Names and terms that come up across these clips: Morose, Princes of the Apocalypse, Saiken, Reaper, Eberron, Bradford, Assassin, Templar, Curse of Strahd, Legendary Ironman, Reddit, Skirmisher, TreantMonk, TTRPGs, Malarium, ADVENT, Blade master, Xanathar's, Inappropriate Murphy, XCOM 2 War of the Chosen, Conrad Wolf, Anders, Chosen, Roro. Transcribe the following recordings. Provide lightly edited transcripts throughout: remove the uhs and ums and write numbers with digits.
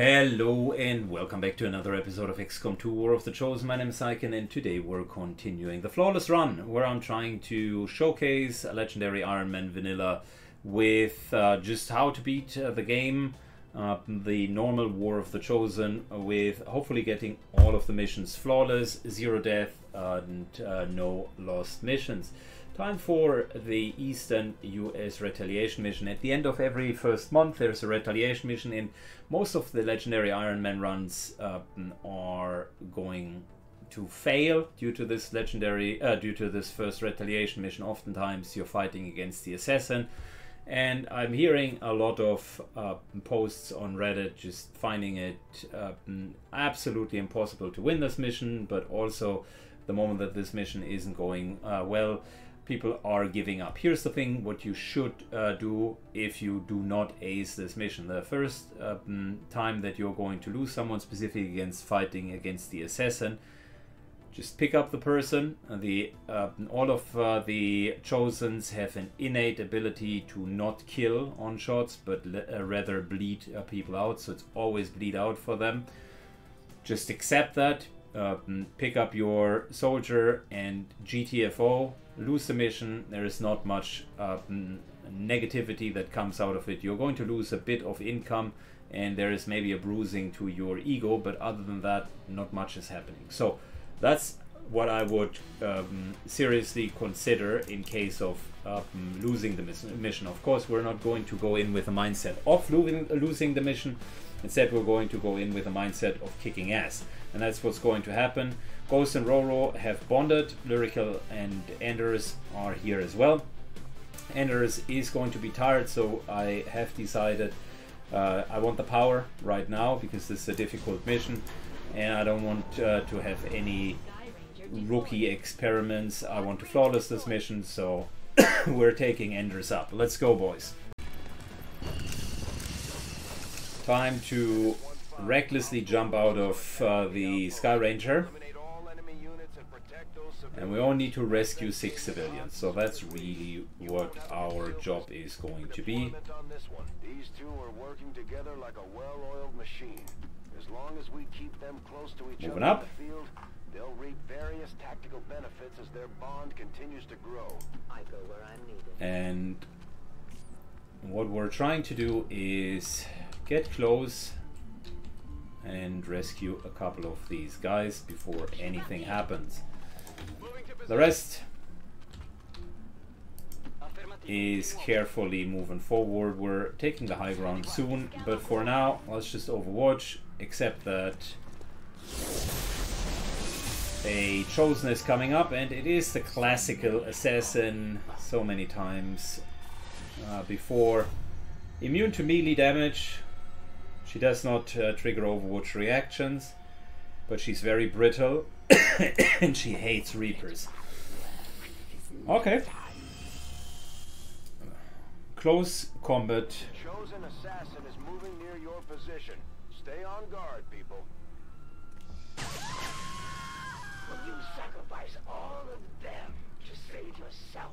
Hello and welcome back to another episode of XCOM 2 War of the Chosen. My name is Saiken and today we're continuing the Flawless Run, where I'm trying to showcase a Legendary Iron Man vanilla with just how to beat the game, the normal War of the Chosen, with hopefully getting all of the missions flawless, zero death and no lost missions. Time for the Eastern US retaliation mission. At the end of every first month there's a retaliation mission, and most of the Legendary Iron Man runs are going to fail due to this first retaliation mission. Oftentimes you're fighting against the assassin, and I'm hearing a lot of posts on Reddit just finding it absolutely impossible to win this mission, but also the moment that this mission isn't going well, people are giving up. Here's the thing, what you should do if you do not ace this mission. The first time that you're going to lose someone, specifically against fighting against the assassin, just pick up the person. All of the Chosens have an innate ability to not kill on shots, but rather bleed people out. So it's always bleed out for them. Just accept that. Pick up your soldier and GTFO, lose the mission. There is not much negativity that comes out of it. You're going to lose a bit of income and there is maybe a bruising to your ego, but other than that, not much is happening. So that's what I would seriously consider in case of losing the mission. Of course, we're not going to go in with a mindset of losing the mission. Instead, we're going to go in with a mindset of kicking ass. And that's what's going to happen. Ghost and Roro have bonded. Lyrical and Anders are here as well. Anders is going to be tired, so I have decided I want the power right now because this is a difficult mission. And I don't want to have any rookie experiments. I want to flawless this mission, so we're taking Anders up. Let's go, boys. Time to recklessly jump out of the Sky Ranger, and we all need to rescue 6 civilians, so that's really what our job is going to be. These two are working together like a well-oiled machine. As long as we keep them close to each other in the field, they'll reap various tactical benefits as their bond continues to grow. I go where I'm needed. And what we're trying to do is get close and rescue a couple of these guys before anything happens. The rest is carefully moving forward. We're taking the high ground soon, but for now, let's just overwatch, except that a Chosen is coming up, and it is the classical assassin so many times before. Immune to melee damage. She does not trigger Overwatch reactions, but she's very brittle and she hates Reapers. Okay. Close combat. Chosen assassin is moving near your position. Stay on guard, people. Will you sacrifice all of them to save yourself?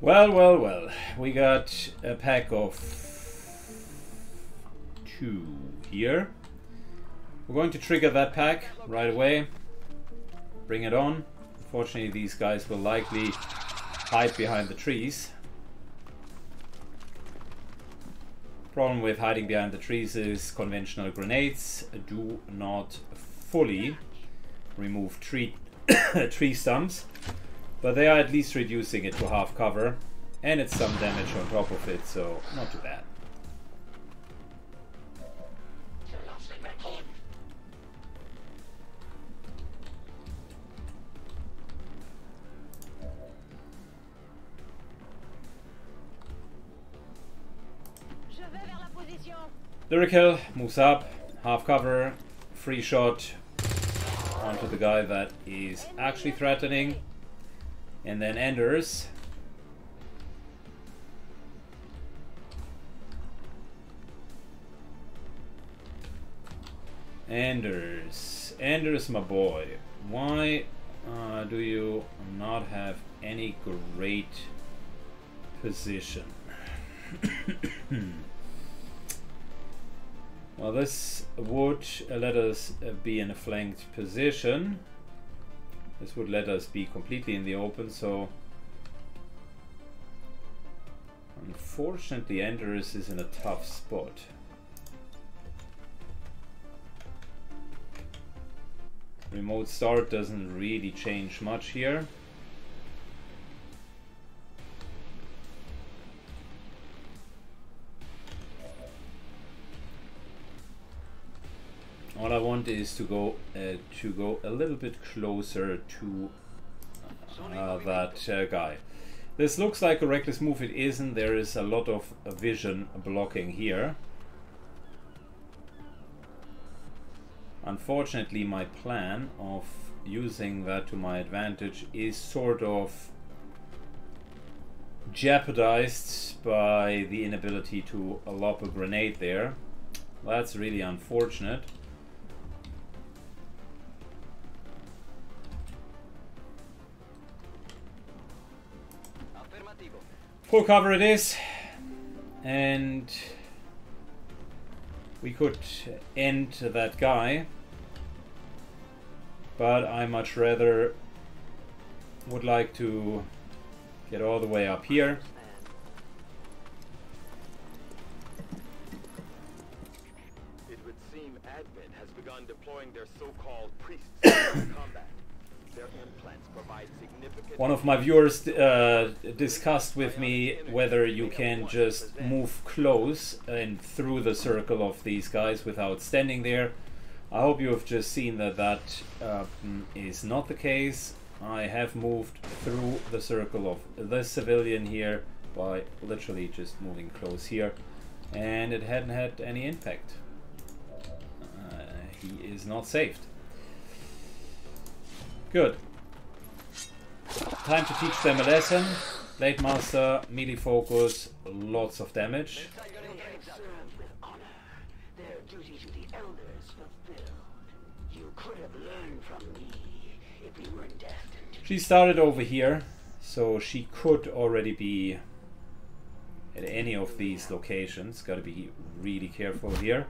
Well, well, well, we got a pack of 2 here. We're going to trigger that pack right away. Bring it on. Unfortunately, these guys will likely hide behind the trees. Problem with hiding behind the trees is conventional grenades do not fully remove tree stumps. But they are at least reducing it to half cover, and it's some damage on top of it, so not too bad. Lyrical moves up, half cover, free shot onto the guy that is actually threatening. And then Anders my boy, why do you not have any great position. Well, this would let us be in a flanked position. This would let us be completely in the open, so unfortunately Andrus is in a tough spot. Remote start doesn't really change much here. All I want is to go a little bit closer to that guy. This looks like a reckless move. It isn't. There is a lot of vision blocking here. Unfortunately, my plan of using that to my advantage is sort of jeopardized by the inability to lob a grenade there. That's really unfortunate. Full cover it is, and we could end that guy, but I much rather would like to get all the way up here. It would seem ADVENT has begun deploying their so-called priests in combat. Their implants provide significant... One of my viewers discussed with me whether you can just move close and through the circle of these guys without standing there. I hope you have just seen that that is not the case. I have moved through the circle of this civilian here by literally just moving close here, and it hadn't had any impact. He is not saved. Good. Time to teach them a lesson. Blade master, melee focus, lots of damage. Their duty to the elders fulfilled. You could have learned from me if we weren't destined. She started over here, so she could already be at any of these locations. Gotta be really careful here.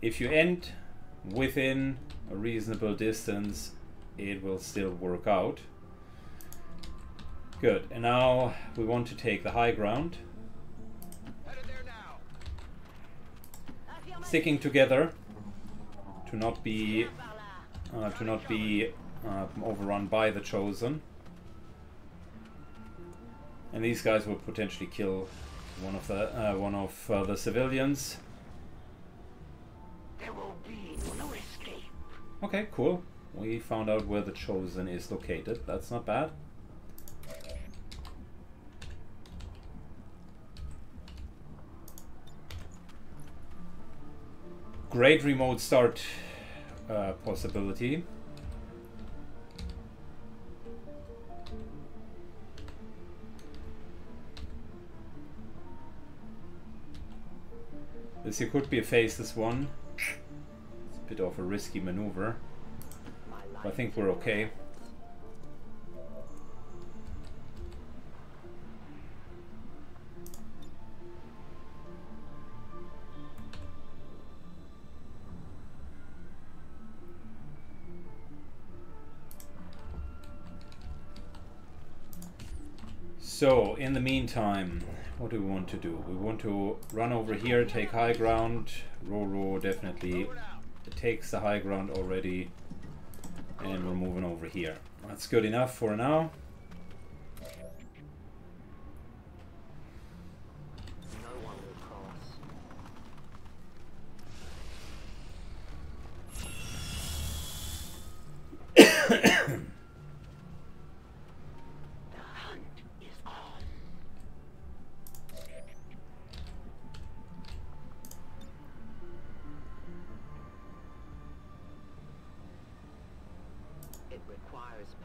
If you end within a reasonable distance, it will still work out. Good, and now we want to take the high ground. Sticking together to not be overrun by the Chosen. And these guys will potentially kill one of the civilians. There will be no escape. Okay, cool. We found out where the Chosen is located. That's not bad. Great remote start possibility. This here could be a faceless one. It's a bit of a risky maneuver, but I think we're okay. So, in the meantime, what do we want to do? We want to run over here, take high ground. Roro definitely takes the high ground already, and we're moving over here. That's good enough for now.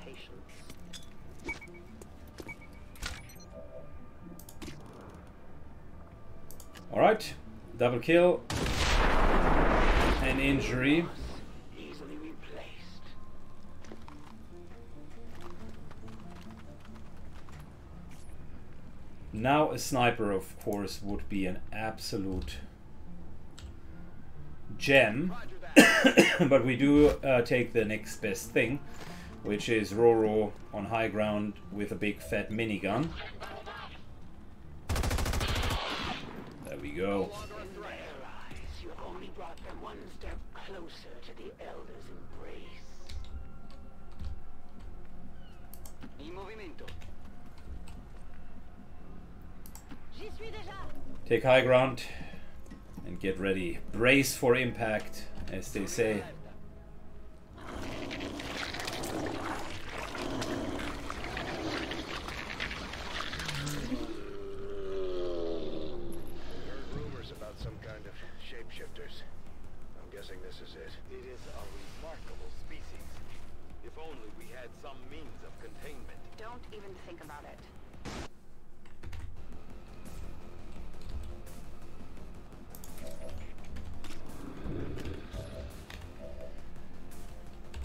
Patience. Alright, double kill. An injury. Now a sniper, of course, would be an absolute gem. But we do take the next best thing, which is Roro on high ground with a big fat minigun. There we go. Take high ground and get ready. Brace for impact, as they say.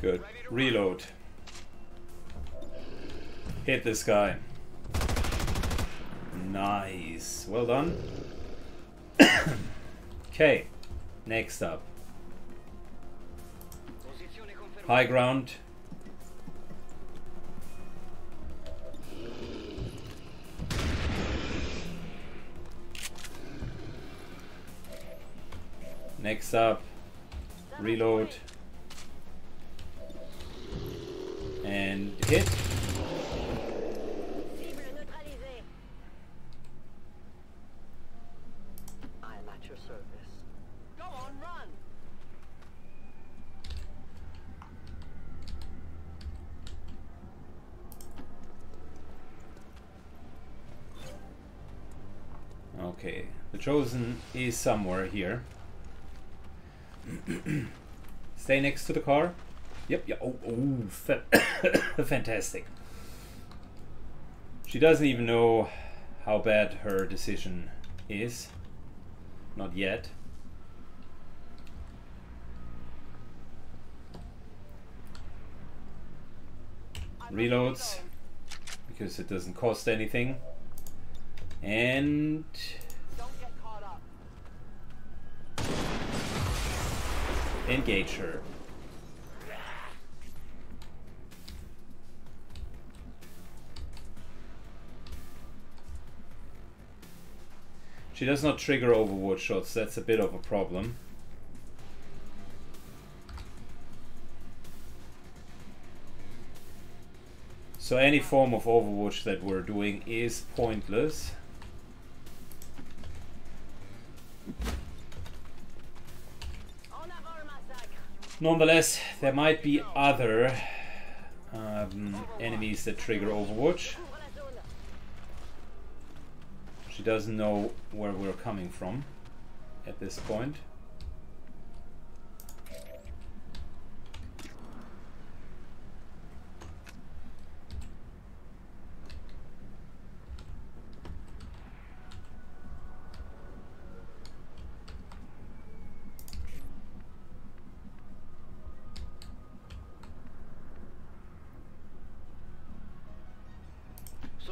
Good. Reload. Hit this guy. Nice. Well done. Okay. Next up. High ground. Next up. Reload. And hit. I'm at your service. Go on, run. Okay, the Chosen is somewhere here. Stay next to the car. Yep, yeah, oh, fantastic. She doesn't even know how bad her decision is. Not yet. Reloads, because it doesn't cost anything. And... engage her. She does not trigger overwatch shots, that's a bit of a problem. So any form of overwatch that we're doing is pointless. Nonetheless, there might be other enemies that trigger overwatch. She doesn't know where we're coming from at this point.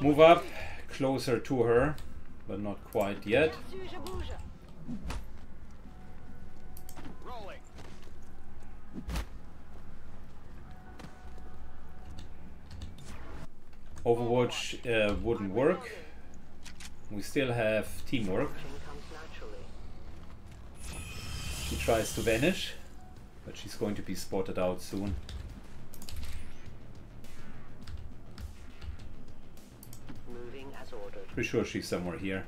Move up closer to her. But not quite yet. Rolling. Overwatch wouldn't work. We still have teamwork. She tries to vanish, but she's going to be spotted out soon. Pretty sure she's somewhere here.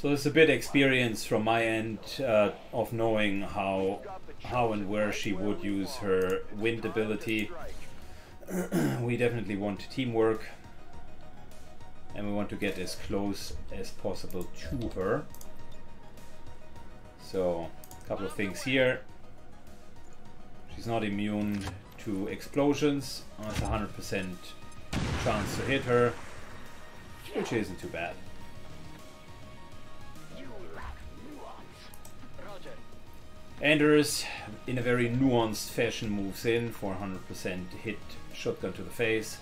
So it's a bit experience from my end of knowing how and where she would use her wind ability. We definitely want teamwork, and we want to get as close as possible to her. So a couple of things here. She's not immune to explosions. That's 100% chance to hit her, which isn't too bad. Anders, in a very nuanced fashion, moves in for 100% hit, shotgun to the face.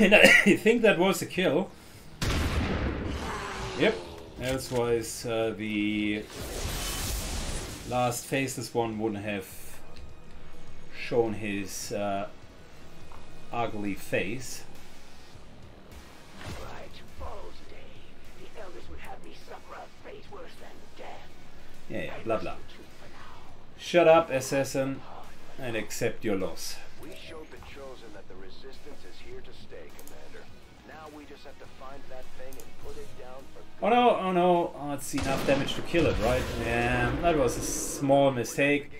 And I think that was a kill. Yep, else was the last faceless one wouldn't have shown his ugly face. Yeah, blah blah. Shut up, assassin, and accept your loss. We showed the Chosen that the resistance is here to stay, Commander. Now we just have to find that thing and put it down for... oh no, oh, it's enough damage to kill it, right? Yeah, that was a small mistake.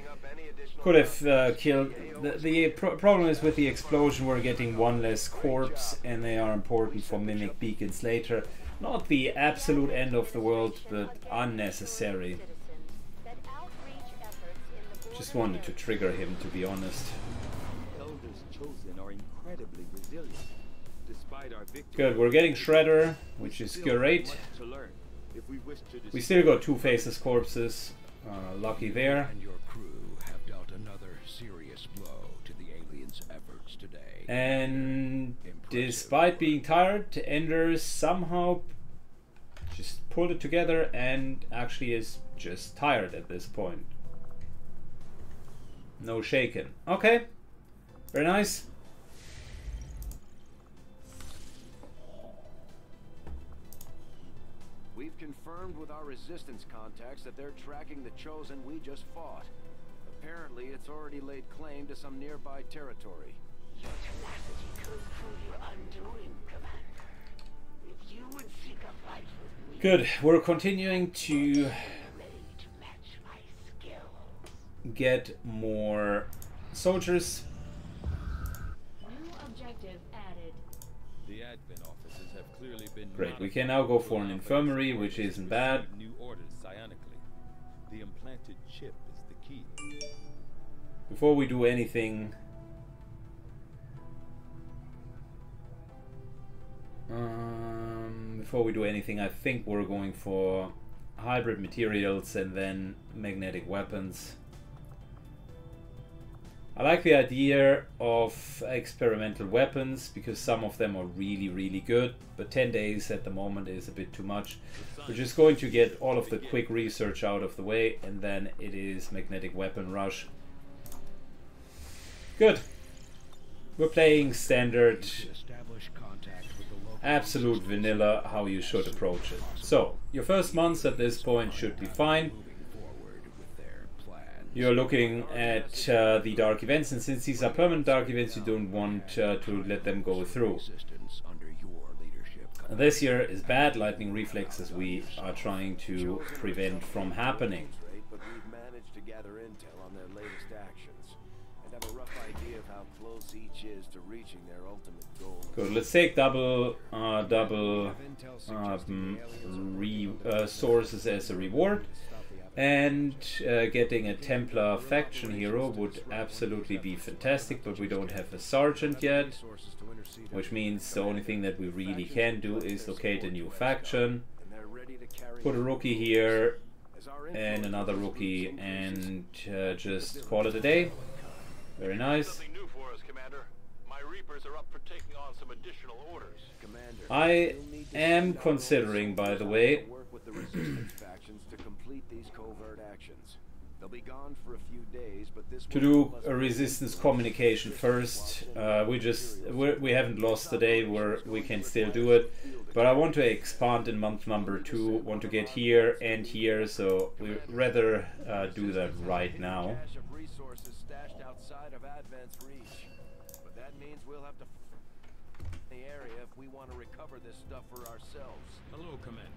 Could have killed... The problem is with the explosion, we're getting one less corpse, and they are important for mimic beacons later. Not the absolute end of the world, but unnecessary. Just wanted to trigger him, to be honest. Good, we're getting Shredder, which is great. We still got two faceless corpses. Lucky there. And despite being tired, Ender somehow just pulled it together and actually is just tired at this point. No shaken. Okay, very nice. We've confirmed with our resistance contacts that they're tracking the Chosen we just fought. Apparently, it's already laid claim to some nearby territory. Your tenacity could prove your undoing, Commander. If you would seek a fight with me... Good, we're continuing to get more soldiers. New objective added. The admin offices have clearly been... Great, we can now go for an infirmary, which isn't bad. New orders psionically. The implanted chip is the key. Before we do anything... I think we're going for hybrid materials and then magnetic weapons. I like the idea of experimental weapons because some of them are really, really good, but 10 days at the moment is a bit too much. We're just going to get all of the quick research out of the way, and then it is magnetic weapon rush. Good. We're playing standard. Absolute vanilla, how you should approach it. So, your first months at this point should be fine. You're looking at the dark events, and since these are permanent dark events, you don't want to let them go through. This year is bad. Lightning reflexes we are trying to prevent from happening. But we've managed to gather intel on their latest actions and have a rough idea of how close each is to reaching their ultimate goal. Good, let's take double resources as a reward, and getting a Templar faction hero would absolutely be fantastic, but we don't have a sergeant yet, which means the only thing that we really can do is locate a new faction, put a rookie here and another rookie, and just call it a day. Very nice. Reapers are up for taking on some additional orders. Commander, I am considering, by the way, work with the resistance factions to complete these covert actions. They'll be gone for a few days, but this to do a resistance communication first. We haven't lost the day where we can still do it, but I want to expand in month number 2. Want to get here and here, so we rather do that right now. Of resources stashed outside of ADVENT's reach. That means we'll have to the area if we want to recover this stuff for ourselves. Hello, Commander.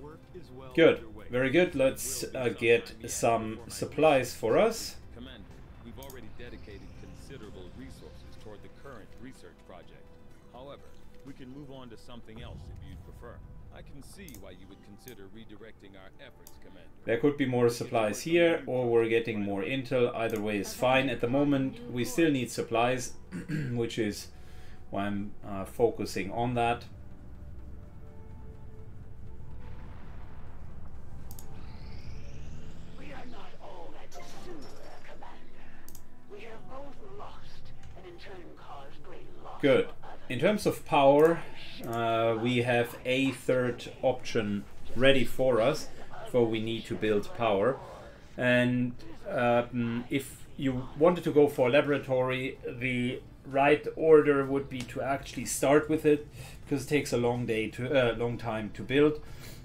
Work is well good. Underway. Very good. Let's get some supplies for us. Commander, we've already dedicated considerable resources toward the current research project. However, we can move on to something else if you'd prefer. I can see why you would consider redirecting our efforts, Commander. There could be more supplies here, or we're getting more intel. Either way is fine. At the moment, we still need supplies, which is why I'm focusing on that. We are not all that dissimilar, Commander. We are both lost, and in turn caused great loss. Good. In terms of power, we have a third option ready for us, for we need to build power. And if you wanted to go for a laboratory, the right order would be to actually start with it, because it takes a long time to build.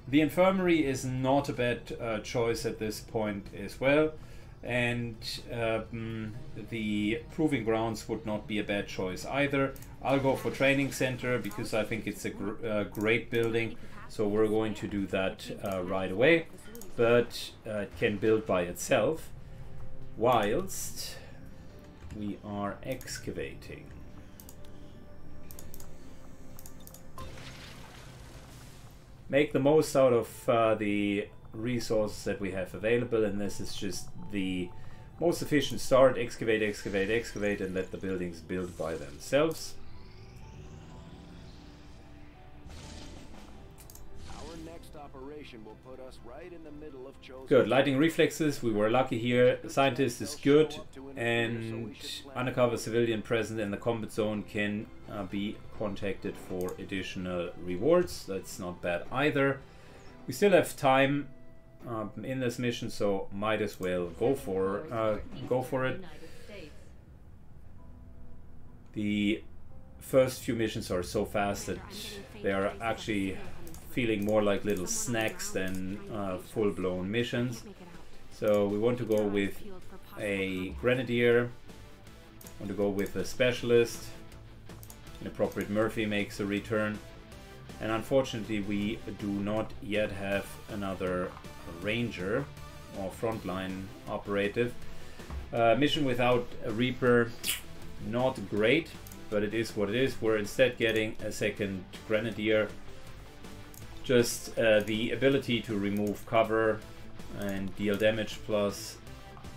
The infirmary is not a bad choice at this point as well, and the proving grounds would not be a bad choice either. I'll go for training center because I think it's a great building, so we're going to do that right away, but it can build by itself whilst we are excavating. Make the most out of the resources that we have available, and this is just the most efficient start. Excavate, excavate, excavate, and let the buildings build by themselves. Our next operation will put us right in the middle of Chosen. Good. Lighting reflexes, we were lucky here. Scientist is good, and undercover civilian present in the combat zone can be contacted for additional rewards. That's not bad either. We still have time in this mission, so might as well go for it. The first few missions are so fast that they are actually feeling more like little snacks than full-blown missions. So we want to go with a grenadier, want to go with a specialist. Inappropriate Murphy makes a return. And unfortunately, we do not yet have another ranger or frontline operative. Mission without a Reaper, not great, but it is what it is. We're instead getting a second grenadier. Just the ability to remove cover and deal damage, plus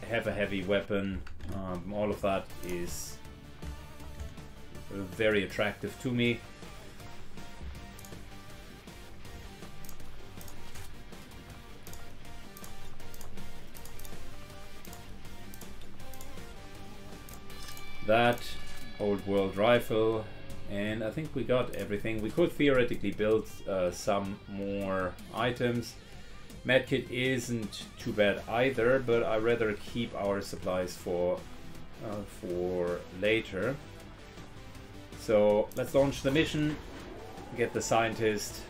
have a heavy weapon. All of that is very attractive to me. That old world rifle, and I think we got everything. We could theoretically build some more items. Medkit isn't too bad either, but I rather keep our supplies for later. So let's launch the mission, get the scientist,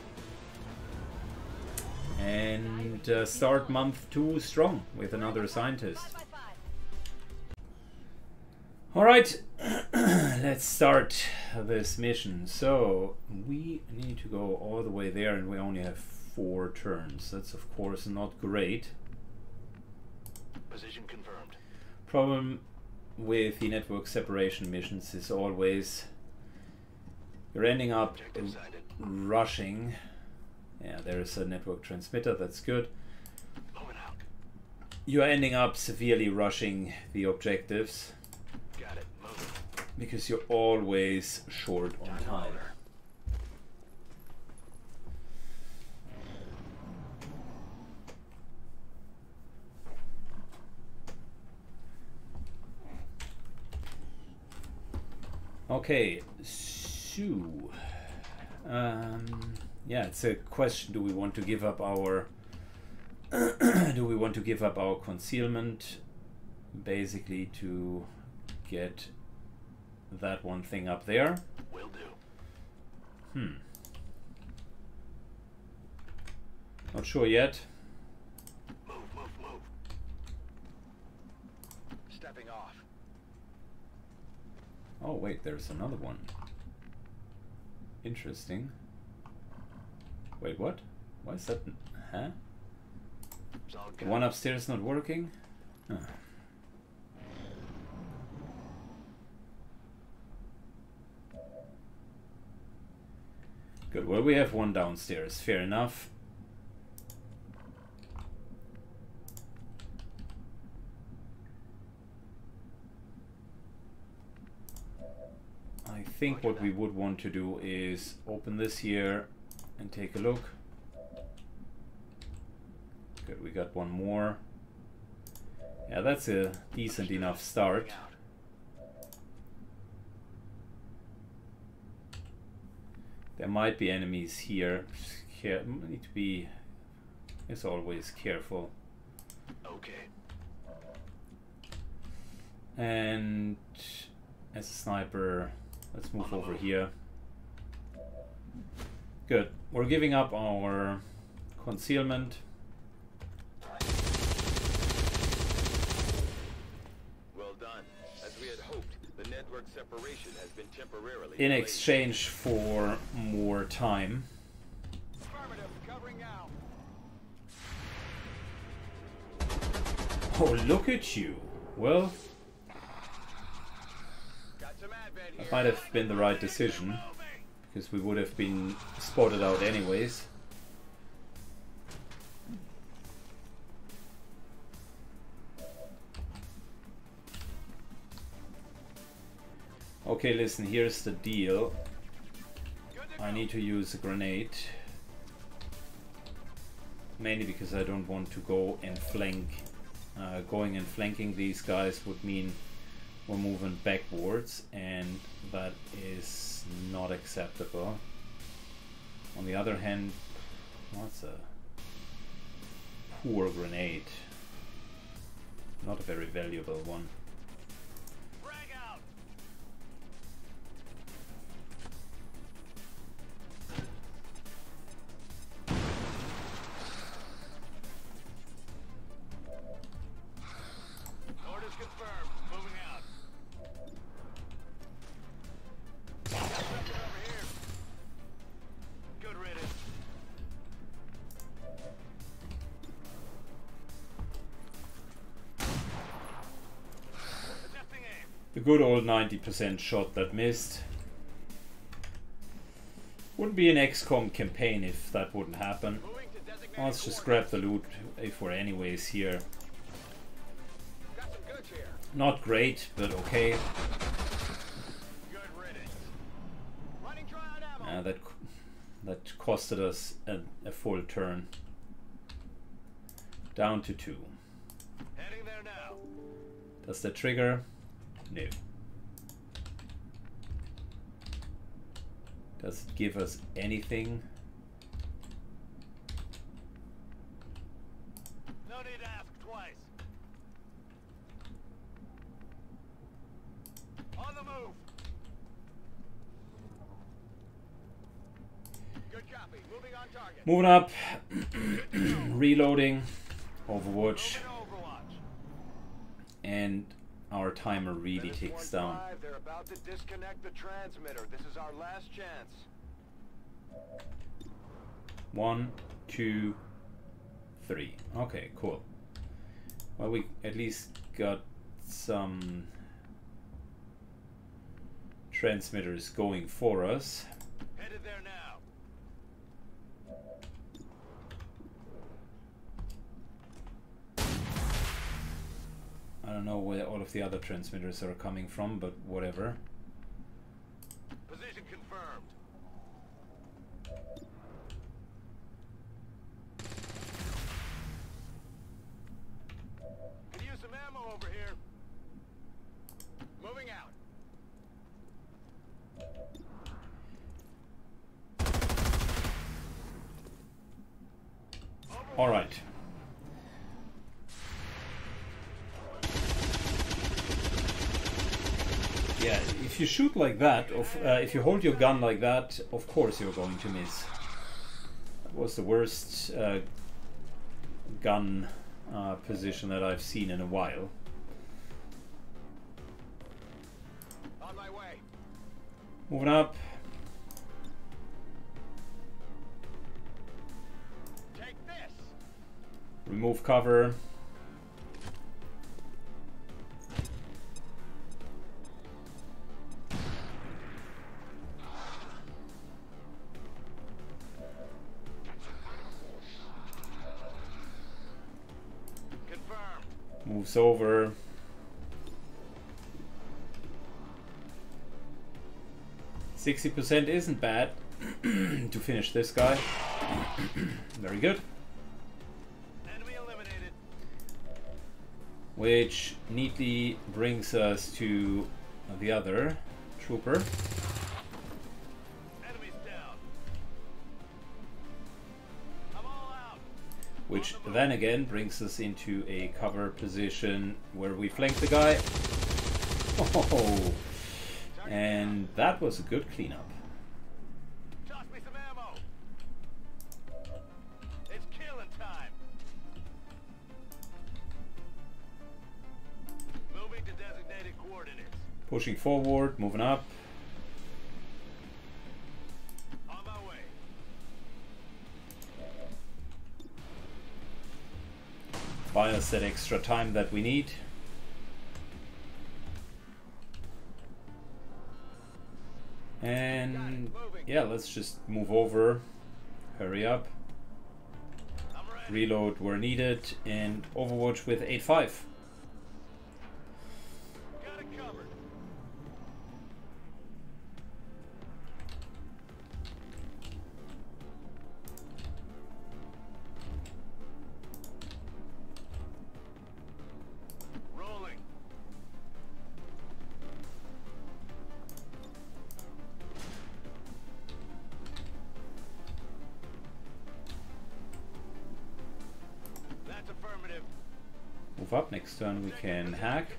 and start month 2 strong with another scientist. Alright, let's start this mission. So, we need to go all the way there, and we only have 4 turns. That's of course not great. Position confirmed. Problem with the network separation missions is always you're ending up rushing. Yeah, there is a network transmitter, that's good. You're ending up severely rushing the objectives. Because you're always short on time. Okay, so yeah, it's a question: do we want to give up our concealment, basically, to get that one thing up there? Will do. Not sure yet. Move. Stepping off. Oh wait, there's another one. Interesting. Wait, what? Why is that? Huh? The one upstairs not working? Huh. Good, well we have one downstairs, fair enough. I think what we would want to do is open this here and take a look. Good, we got one more. Yeah, that's a decent enough start. There might be enemies here. Need to be, as always, careful. Okay. And as a sniper, let's move over here. Good. We're giving up our concealment. Well done. As we had hoped, the network separation has been temporarily in exchange for more time. Affirmative, covering now. Oh, look at you. Well, that might have been the right decision, because we would have been spotted out anyways. Okay, listen, here's the deal. I need to use a grenade, mainly because I don't want to go and flank. Going and flanking these guys would mean we're moving backwards, and that is not acceptable. On the other hand, that's a poor grenade. Not a very valuable one. Good old 90% shot that missed. Wouldn't be an XCOM campaign if that wouldn't happen. Oh, let's just grab the loot if we're anyways here. Not great, but okay. That costed us a full turn. Down to 2. Does that trigger? No. Does it give us anything? No need to ask twice. On the move. Good copy. Moving on target. Moving up. Reloading. Overwatch. And our timer really ticks down. They're about to disconnect the transmitter. This is our last chance. 1, 2, 3. Okay, cool. Well, we at least got some transmitters going for us. Headed there now. I don't know where all of the other transmitters are coming from, but whatever. Position confirmed. Could use some ammo over here. Moving out. All right. Yeah, if you shoot like that, if you hold your gun like that, of course you're going to miss. That was the worst gun position that I've seen in a while. On my way. Moving up. Take this. Remove cover. Moves over. %60 isn't bad to finish this guy. Very good. Enemy eliminated. Which neatly brings us to the other trooper. Enemies down. I'm all out. Which then again brings us into a cover position where we flank the guy. Oh. And that was a good cleanup. Toss me some ammo. It's killing time. Moving to designated coordinates. Pushing forward, moving up. On my way. Buy us that extra time that we need. And yeah, let's just move over, hurry up, reload where needed, and overwatch with 8.5. Got it covered. Up next turn we can hack.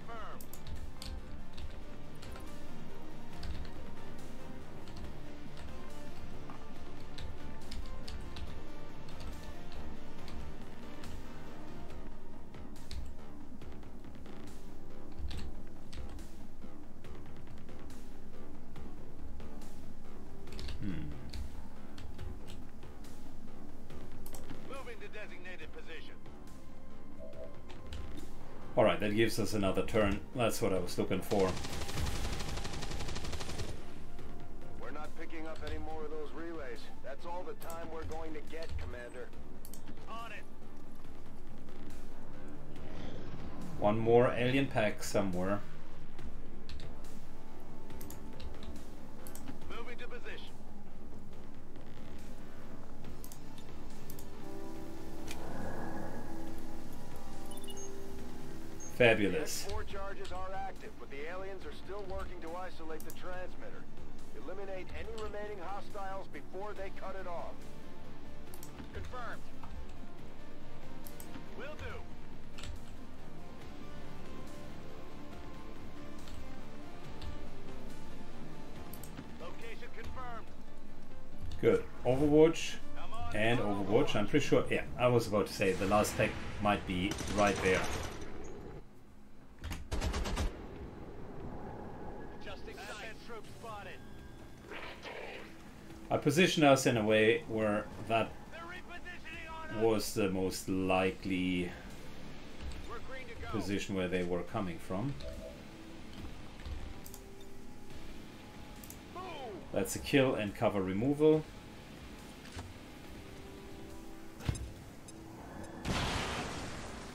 Moving to designated position. Alright, that gives us another turn. That's what I was looking for. We're not picking up any more of those relays. That's all the time we're going to get, Commander. On it. One more alien pack somewhere. Moving to position. Fabulous. Four charges are active, but the aliens are still working to isolate the transmitter. Eliminate any remaining hostiles before they cut it off. Confirmed. Will do. Location confirmed. Good. Overwatch and Overwatch. I'm pretty sure. Yeah, I was about to say the last tech might be right there. I position us in a way where that was the most likely position where they were coming from. That's a kill and cover removal.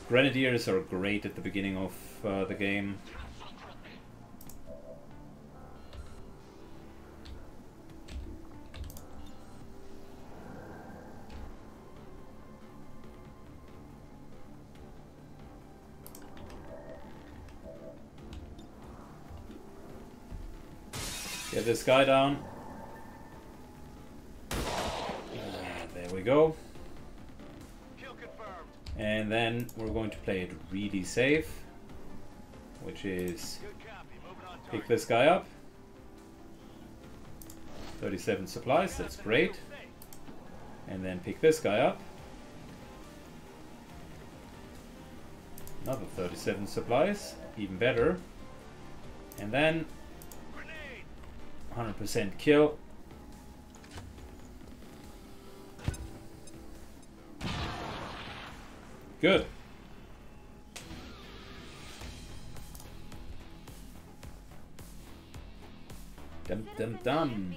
Grenadiers are great at the beginning of the game. Get this guy down. And there we go. Kill confirmed. And then we're going to play it really safe, which is pick this guy up. 37 supplies, that's great. And then pick this guy up. Another 37 supplies, even better. And then 100% kill. Good. Dum dum dum.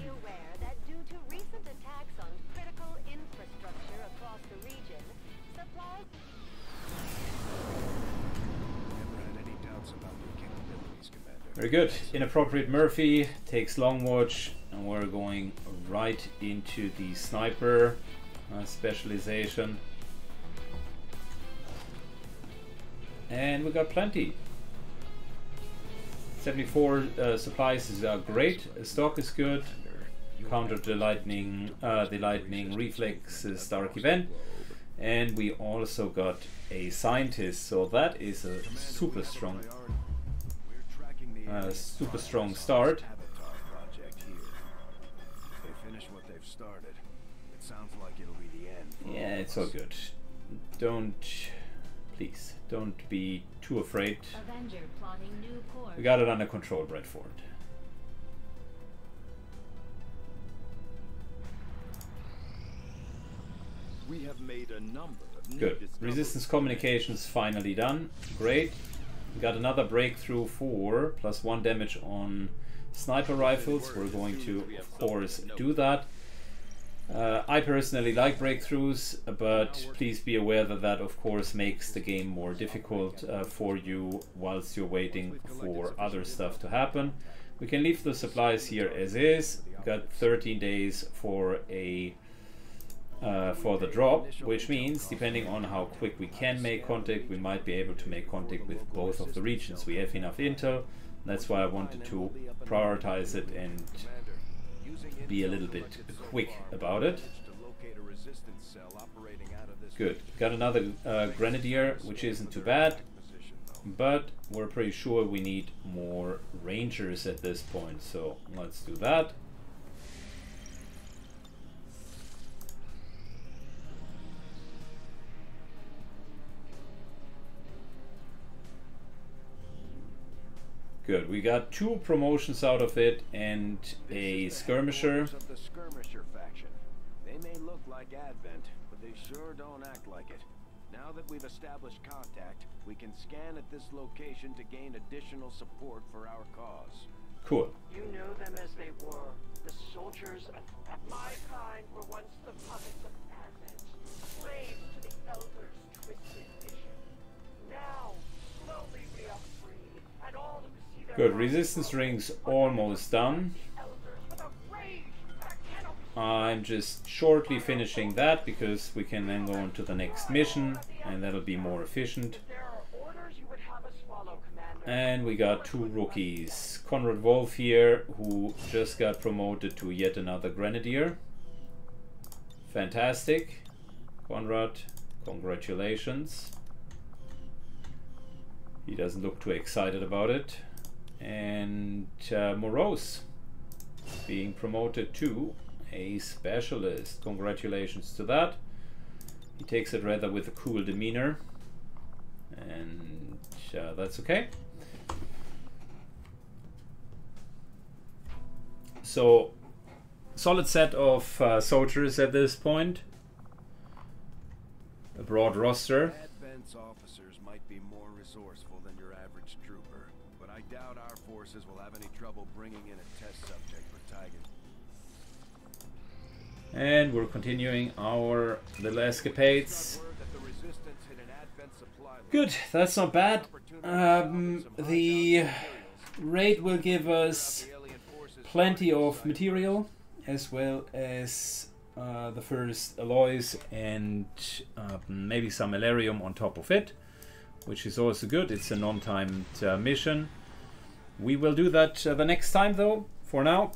Very good. Inappropriate Murphy takes long watch, and we're going right into the sniper specialization. And we got plenty. 74 supplies is great. Stock is good. Counter the lightning reflex Stark event, and we also got a scientist. So that is a super strong. Super strong start. Yeah, it's all good. Please don't be too afraid. We got it under control, Bradford. We have made a number of good resistance communications finally done. Great. We got another breakthrough for +1 damage on sniper rifles. We're going to, of course, do that. I personally like breakthroughs, but please be aware that that, of course, makes the game more difficult for you whilst you're waiting for other stuff to happen. We can leave the supplies here as is. We've got 13 days for the drop, which means depending on how quick we can make contact, we might be able to make contact with both of the regions. We have enough intel. That's why I wanted to prioritize it and be a little bit quick about it. Good. Got another grenadier, which isn't too bad, but we're pretty sure we need more rangers at this point, so let's do that. Good, we got 2 promotions out of it and a skirmisher. The skirmisher faction. They may look like ADVENT, but they sure don't act like it. Now that we've established contact, we can scan at this location to gain additional support for our cause. Cool. You know them as they were. The soldiers of my kind were once the puppets of ADVENT, slaves to the elders' twisted vision. Now, slowly we are free, and all the good, resistance rings almost done. I'm just shortly finishing that because we can then go on to the next mission and that'll be more efficient. And we got 2 rookies. Conrad Wolf here, who just got promoted to yet another grenadier. Fantastic. Conrad, congratulations. He doesn't look too excited about it. And Morose being promoted to a specialist. Congratulations to that. He takes it rather with a cool demeanor, and that's okay. So, solid set of soldiers at this point. A broad roster. Advent's officers might be more resourceful than your average trooper. I doubt our forces will have any trouble bringing in a test subject for Tigan. And we're continuing our little escapades. Good, that's not bad. The raid will give us plenty of material, as well as the first alloys and maybe some Malarium on top of it, which is also good. It's a non-timed mission. We will do that the next time, though. For now,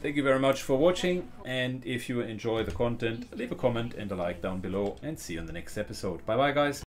thank you very much for watching, and if you enjoy the content, leave a comment and a like down below, and see you in the next episode. Bye bye, guys.